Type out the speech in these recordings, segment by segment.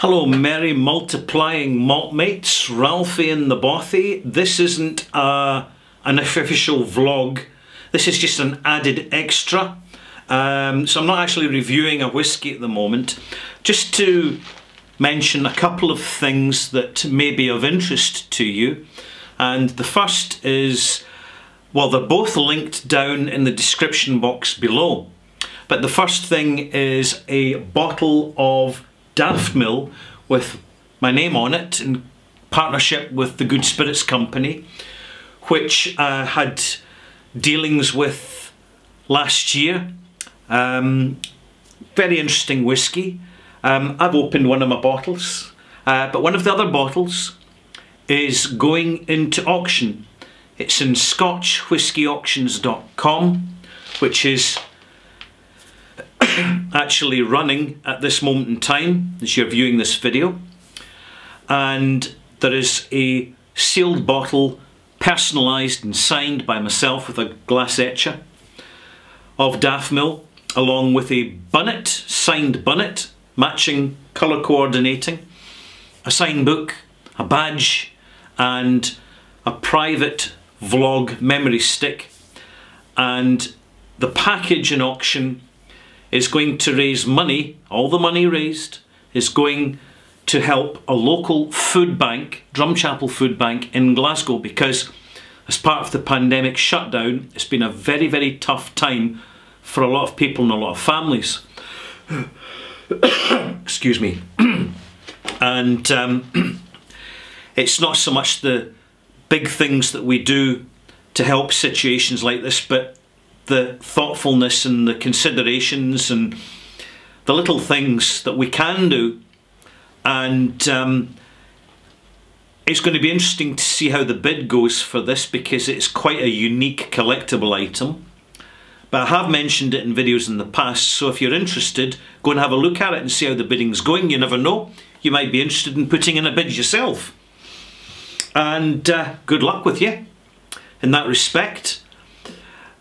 Hello merry multiplying malt mates, Ralphie and the Bothy. This isn't an official vlog, this is just an added extra. So I'm not actually reviewing a whiskey at the moment, just to mention a couple of things that may be of interest to you. And the first is, well, they're both linked down in the description box below. But the first thing is a bottle of Daftmill with my name on it in partnership with the Good Spirits Company, which I had dealings with last year. Very interesting whiskey. I've opened one of my bottles, but one of the other bottles is going into auction. It's in Scotch Whisky Auctions.com, which is actually running at this moment in time as you're viewing this video, and there is a sealed bottle, personalised and signed by myself with a glass etcher, of Daftmill, along with a bunnet, signed bunnet, matching colour coordinating, a sign book, a badge, and a private vlog memory stick. And the package in auction is going to raise money. All the money raised is going to help a local food bank, Drumchapel Food Bank in Glasgow, because as part of the pandemic shutdown, it's been a very, very tough time for a lot of people and a lot of families. Excuse me. And it's not so much the big things that we do to help situations like this, but the thoughtfulness and the considerations and the little things that we can do. And it's going to be interesting to see how the bid goes for this, because it's quite a unique collectible item. But I have mentioned it in videos in the past, so if you're interested, go and have a look at it and see how the bidding's going. You never know, you might be interested in putting in a bid yourself. And good luck with you in that respect.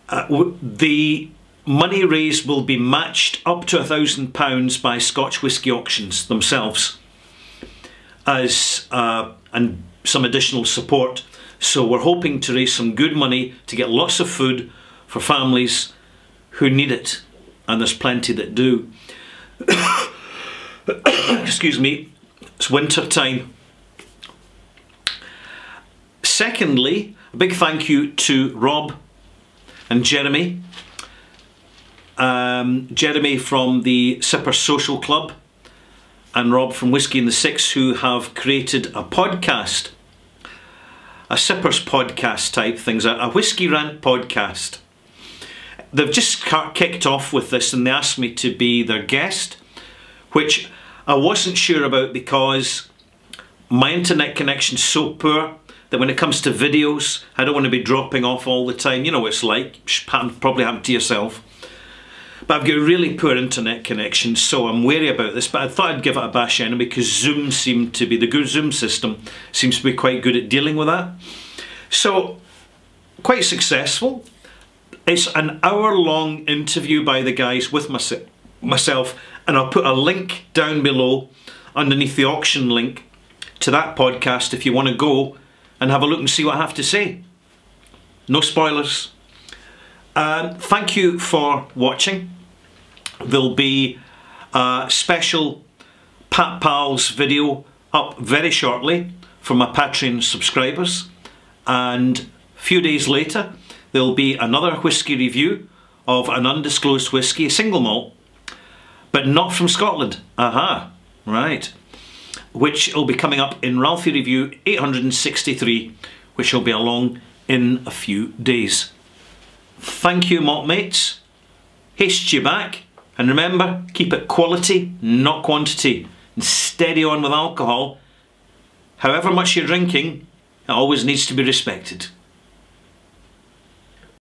The money raised will be matched up to £1,000 by Scotch Whisky Auctions themselves, as and some additional support. So we're hoping to raise some good money to get lots of food for families who need it, and there's plenty that do. Excuse me, it's winter time. Secondly, a big thank you to Rob and Jeremy. Jeremy from the Sipper Social Club and Rob from Whiskey and the Six, who have created a podcast, a Sippers podcast type things, a Whiskey Rant podcast. They've just kicked off with this and they asked me to be their guest, which I wasn't sure about because my internet connection's so poor that when it comes to videos, I don't want to be dropping off all the time. You know what it's like, probably happened to yourself. But I've got a really poor internet connection, so I'm wary about this, but I thought I'd give it a bash anyway, because Zoom seemed to be, the good Zoom system seems to be quite good at dealing with that. So, quite successful. It's an hour-long interview by the guys with myself, and I'll put a link down below underneath the auction link to that podcast if you want to go and have a look and see what I have to say. No spoilers. Thank you for watching. There'll be a special Pat Pals video up very shortly for my Patreon subscribers, and a few days later there'll be another whiskey review of an undisclosed whiskey, a single malt, but not from Scotland. Aha, right. Which will be coming up in Ralphie Review 863, which will be along in a few days. Thank you, malt mates. Haste you back, and remember, keep it quality, not quantity, and steady on with alcohol. However much you're drinking, it always needs to be respected.